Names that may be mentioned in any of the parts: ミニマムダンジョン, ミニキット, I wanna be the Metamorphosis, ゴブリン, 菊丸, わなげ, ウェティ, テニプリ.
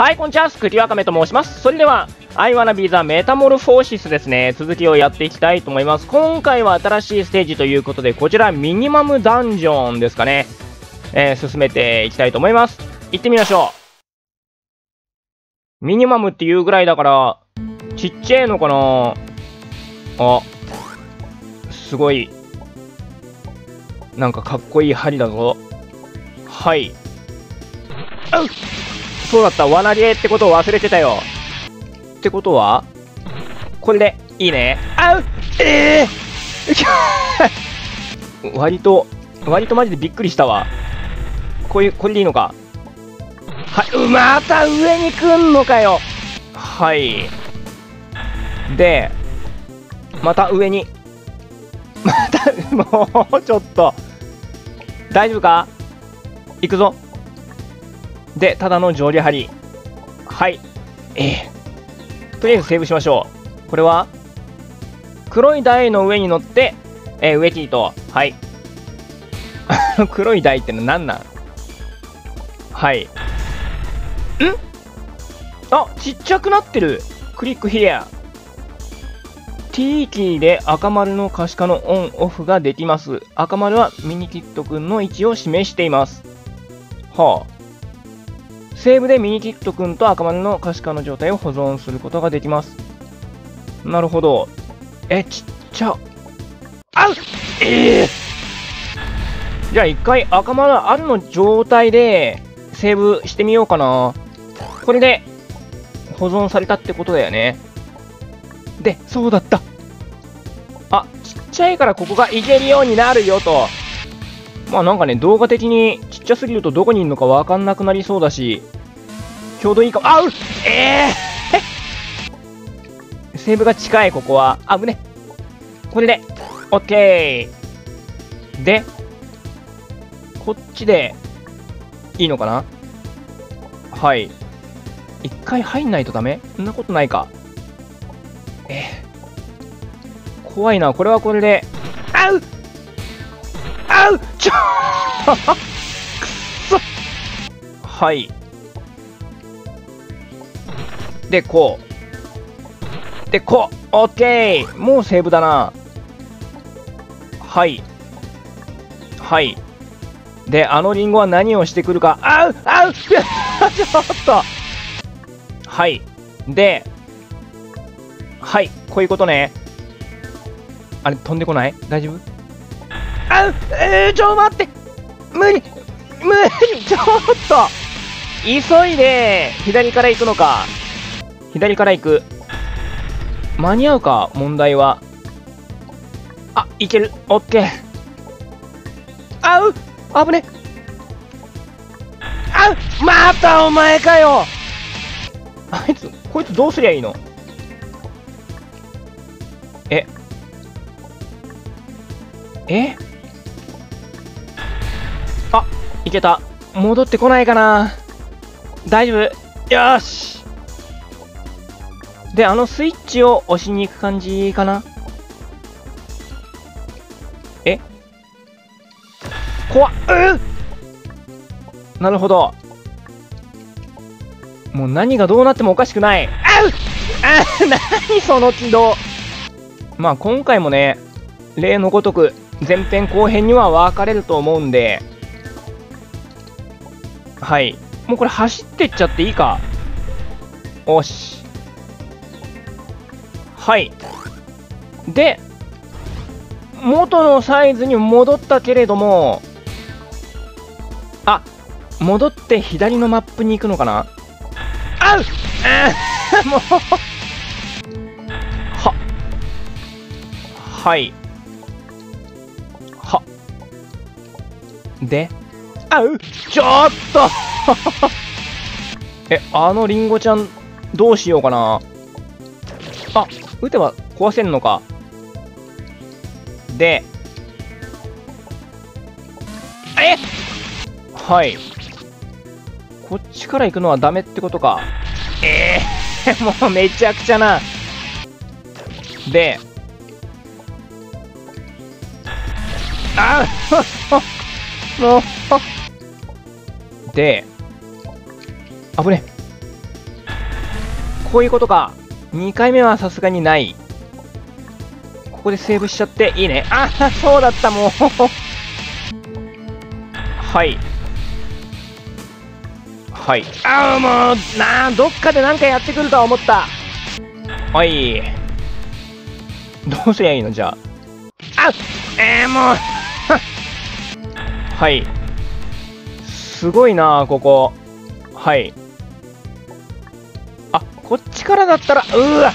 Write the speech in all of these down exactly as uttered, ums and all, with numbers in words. はい、こんにちは、茎わかめと申します。それではI wanna be the Metamorphosisですね、続きをやっていきたいと思います。今回は新しいステージということで、こちらミニマムダンジョンですかね、えー、進めていきたいと思います。行ってみましょう。ミニマムっていうぐらいだからちっちゃいのかな。あ、すごいなんかかっこいい針だぞ。はい、あっ、そうだった、わなげってことを忘れてたよ。ってことはこれでいいね。あう、えー、割と割とマジでびっくりしたわ。こういうこれでいいのか。はい、また上に来んのかよ。はい、でまた上にまたもうちょっと大丈夫か。行くぞ。で、ただの上下張り。はい、えー、とりあえずセーブしましょう。これは黒い台の上に乗って、えー、ウェティと、はい黒い台ってのなんなん。はい、ん、あ、ちっちゃくなってる。クリックヒア。T キーで赤丸の可視化のオンオフができます。赤丸はミニキットくんの位置を示しています。はあ、セーブでミニキットくんと赤丸の可視化の状態を保存することができます。なるほど。え、ちっちゃ。あう、ええー、じゃあ一回赤丸あるの状態でセーブしてみようかな。これで保存されたってことだよね。で、そうだった。あ、ちっちゃいからここがいけるようになるよと。まあなんかね、動画的にちっちゃすぎるとどこにいるのかわかんなくなりそうだし、ちょうどいいかも。あう、えー、セーブが近い、ここは。あぶね。これで、オッケー。で、こっちで、いいのかな。はい。一回入んないとダメ？そんなことないか。えー、怖いな。これはこれで、あう！あう！ちょーくそ。はい、でこうでこう、オッケー。もうセーブだな。はいはい、であのリンゴは何をしてくるか。あうあうちょっと、はい、ではい、こういうことね。あれ飛んでこない？大丈夫？あう、えー、ちょ、待って、無理無理、ちょっと急いで。左から行くのか。左から行く。間に合うか、問題は。あ、いける。オッケー。あう、あぶね。あう、またお前かよ。あいつ、こいつどうすりゃいいの？ええ、あ、いけた。戻ってこないかな。大丈夫。よし。で、あのスイッチを押しに行く感じかな。え、怖っ。う、なるほど。もう何がどうなってもおかしくない。あう、あう、何その軌道。まあ今回もね、例のごとく前編後編には分かれると思うんで、はい。もうこれ走ってっちゃっていいか。おし。はい。で、元のサイズに戻ったけれども、あ、戻って左のマップに行くのかな。あう、あもうは、はい。は、で、あう、ちょっとえ、あのリンゴちゃんどうしようかな。あ、撃てば壊せんのか。で、え、はい、こっちから行くのはダメってことか。えー、もうめちゃくちゃな。で、あもうで、あぶね。こういうことか。にかいめはさすがにない。ここでセーブしちゃって、いいね。ああ、そうだった、もう。はい。はい。ああ、もう、なあ、どっかでなんかやってくるとは思った。はい。どうすりゃいいの、じゃあ。あっ、えー、もう。はい。すごいなあ、ここ。はい。あ、こっちからだったら、うわ。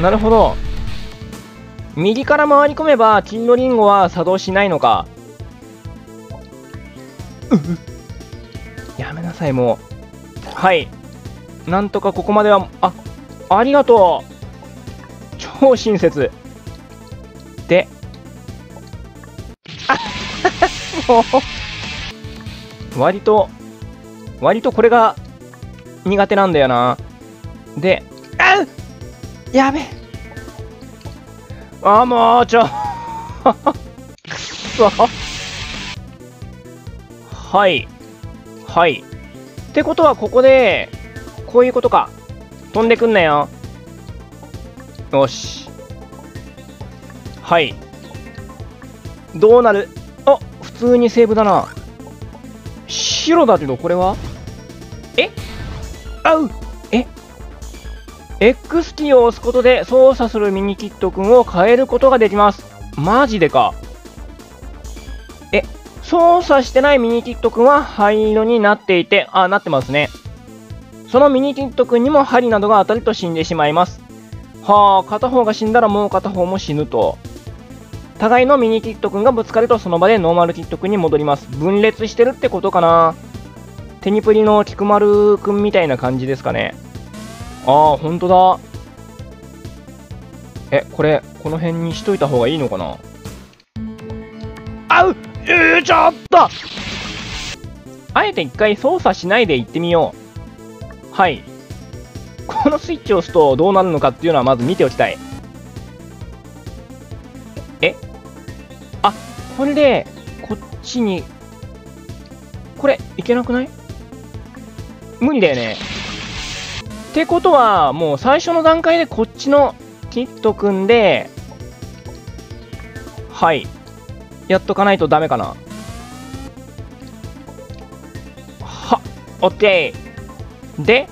なるほど。右から回り込めば、金のリンゴは作動しないのか。うっ。やめなさい、もう。はい。なんとかここまでは、あ、ありがとう。超親切。で、あもう、割と、割とこれが苦手なんだよな。で、あっやべえ。ああ、もうちょ。くっそ。はい。はい。ってことは、ここで、こういうことか。飛んでくんなよ。よし。はい。どうなる？あ、普通にセーブだな。白だけど、これは？え？あう！X キーを押すことで操作するミニキットくんを変えることができます。マジでか。え、操作してないミニキットくんは灰色になっていて、あ、なってますね。そのミニキットくんにも針などが当たると死んでしまいます。はあ、片方が死んだらもう片方も死ぬと。互いのミニキットくんがぶつかるとその場でノーマルキットくんに戻ります。分裂してるってことかな。テニプリの菊丸くんみたいな感じですかね。ああ、ほんとだ。え、これ、この辺にしといた方がいいのかな。あう、えー、ちょっとあえて一回操作しないで行ってみよう。はい。このスイッチを押すとどうなるのかっていうのはまず見ておきたい。え、あ、これで、こっちに、これ、いけなくない？無理だよね。ってことは、もう最初の段階でこっちのキットくんで、はい。やっとかないとダメかな。は、オッケー。で、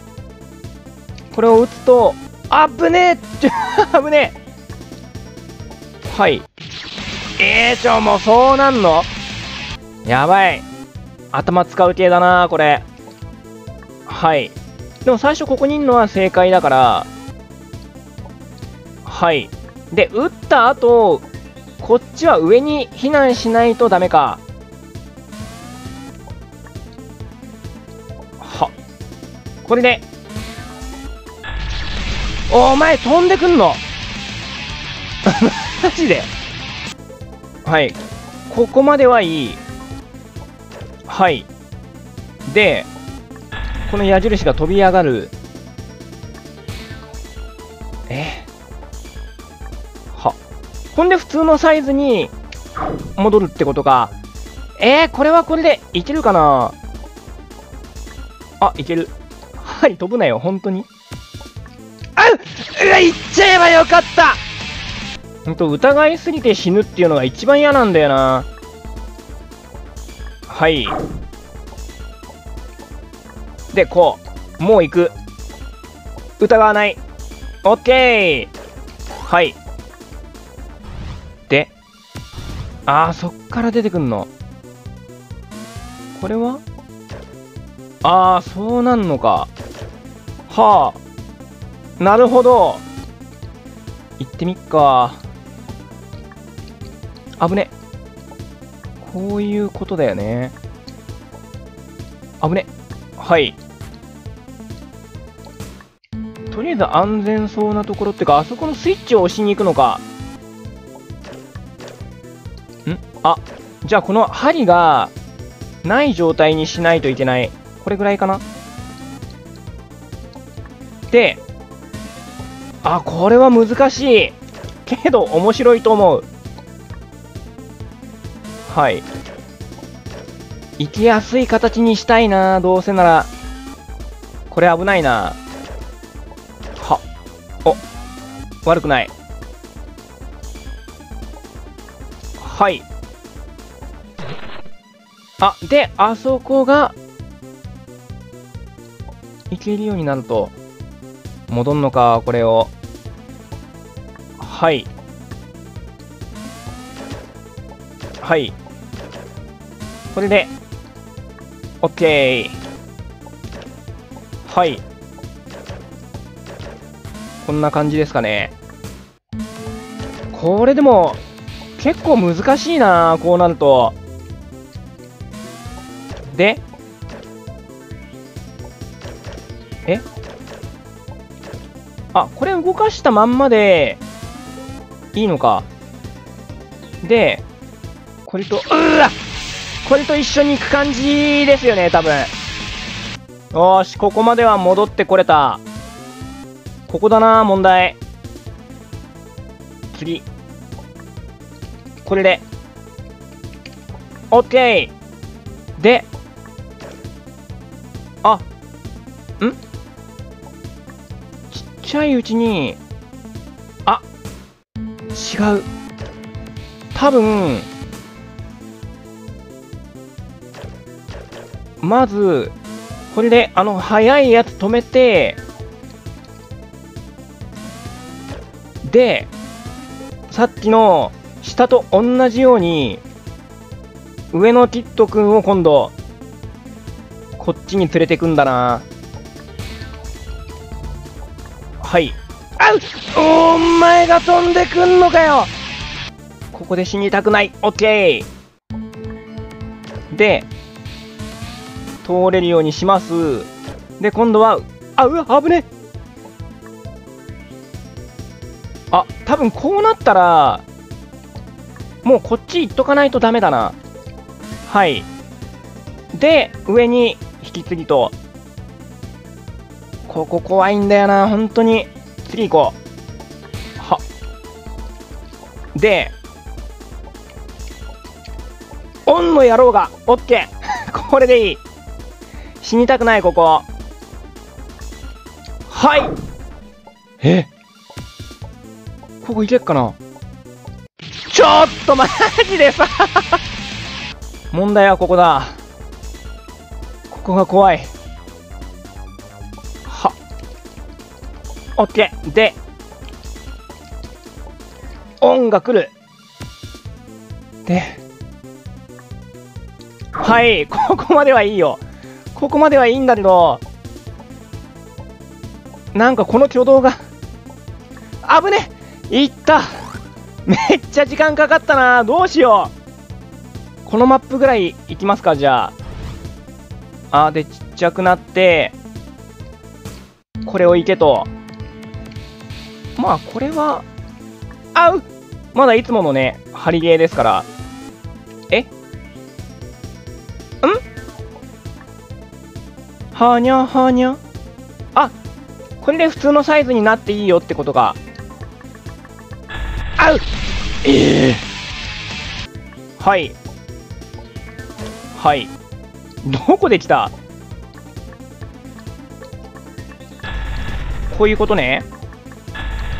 これを打つと、あぶねえ危ねえはい。えーちょ、もうそうなんの？やばい。頭使う系だな、これ。はい。でも最初ここにいるのは正解だから、はい。で、撃った後、こっちは上に避難しないとダメか。は。これで、お前飛んでくんのマジで。はい。ここまではいい。はい。で、この矢印が飛び上がる。えは。ほんで普通のサイズに戻るってことか。えー、これはこれでいけるかな。あ、いける。はい、飛ぶなよ、本当に。あう、うわ、いっちゃえばよかった。ほんと、疑いすぎて死ぬっていうのが一番嫌なんだよな。はい。で、こう。もう行く。疑わない。オッケー。はい。で。ああ、そっから出てくんの。これは？ああ、そうなんのか。はあ。なるほど。行ってみっか。危ね。こういうことだよね。危ね。はい。とりあえず安全そうなところってか、あそこのスイッチを押しに行くのか。ん？あ、じゃあこの針がない状態にしないといけない。これぐらいかな。で、あ、これは難しい。けど面白いと思う。はい。行きやすい形にしたいな。どうせなら。これ危ないな。お、悪くない。はい。あ、で、あそこがいけるようになると戻んのか、これを。はいはい、これで OK。 はい、こんな感じですかね。これでも結構難しいな、こうなると。で、え、あ、これ動かしたまんまでいいのか。で、これと、うーわ、これと一緒に行く感じですよね、多分。よーし、ここまでは戻ってこれた。ここだな、問題。次。これで。OK! で、あ、ん?ちっちゃいうちに、あ、違う。多分、まず、これで、あの、速いやつ止めて、で、さっきの下と同じように、上のキッドくんを今度、こっちに連れてくんだな。はい。あっ、お前が飛んでくんのかよ。ここで死にたくない。オッケー。で、通れるようにします。で、今度は、あ、うわ、危ね。あ、多分こうなったら、もうこっち行っとかないとダメだな。はい。で、上に引き継ぎと。ここ怖いんだよな、本当に。次行こう。は。で、オンの野郎が、オッケー。これでいい。死にたくない、ここ。はい。え、ここいけっかな。ちょっとマジでさ。問題はここだ。ここが怖い。は。オッケー。で、オンが来る。で、はい。ここまではいいよ。ここまではいいんだけど、なんかこの挙動が、危ねえ!いった!めっちゃ時間かかったな、どうしよう。このマップぐらい行きますか、じゃあ。あー、で、ちっちゃくなって、これを行けと。まあ、これは、あう!まだいつものね、ハリゲーですから。え?はにゃはにゃ。あ、これで普通のサイズになっていいよってことか。あう、ええー、はいはい、どこで来た、こういうことね。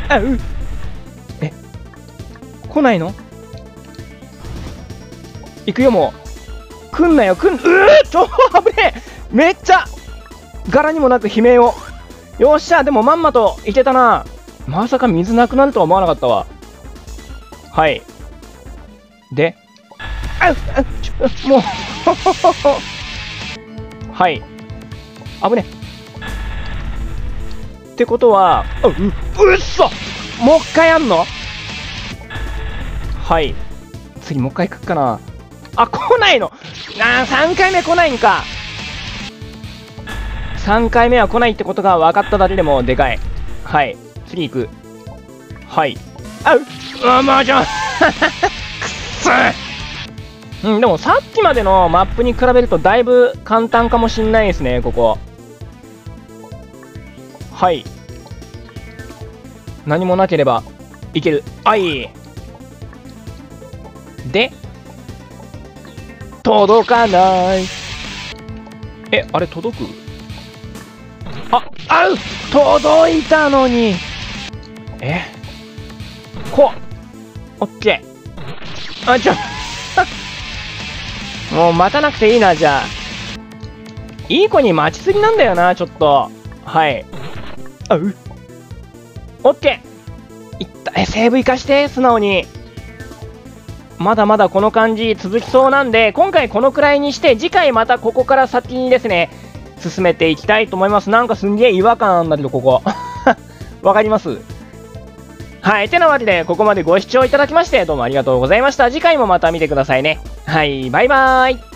あう、え、来ないの、行くよ、もう来んなよ、来ん、うー、ちょ、危ねえ、めっちゃ柄にもなく悲鳴を。よっしゃ、でもまんまといけたな。まさか水なくなるとは思わなかったわ。はい。で、あっ、あっ、ちょ、もう、はい。危ね。ってことは、う、うっそ!もう一回やんの?はい。次、もう一回行くかな。あ、来ないの!あー、さんかいめ来ないんか。さんかいめは来ないってことが分かっただけでもでかい。はい。次行く。はい。あう、あ、まあじゃん。くっそー。うん、でもさっきまでのマップに比べるとだいぶ簡単かもしんないですね、ここ。はい。何もなければいける。あい。で、届かない。え、あれ届く?あ、あう!届いたのに。えこうオッケー。あ、ちょもう待たなくていいな、じゃあ。いい子に待ちすぎなんだよな、ちょっと。はい。あ、うっ。オッケー。いった、え、セーブ生かして、素直に。まだまだこの感じ続きそうなんで、今回このくらいにして、次回またここから先にですね、進めていきたいと思います。なんかすんげえ違和感あんだけど、ここ。わかります？はい。てなわけで、ここまでご視聴いただきまして、どうもありがとうございました。次回もまた見てくださいね。はい。バイバーイ。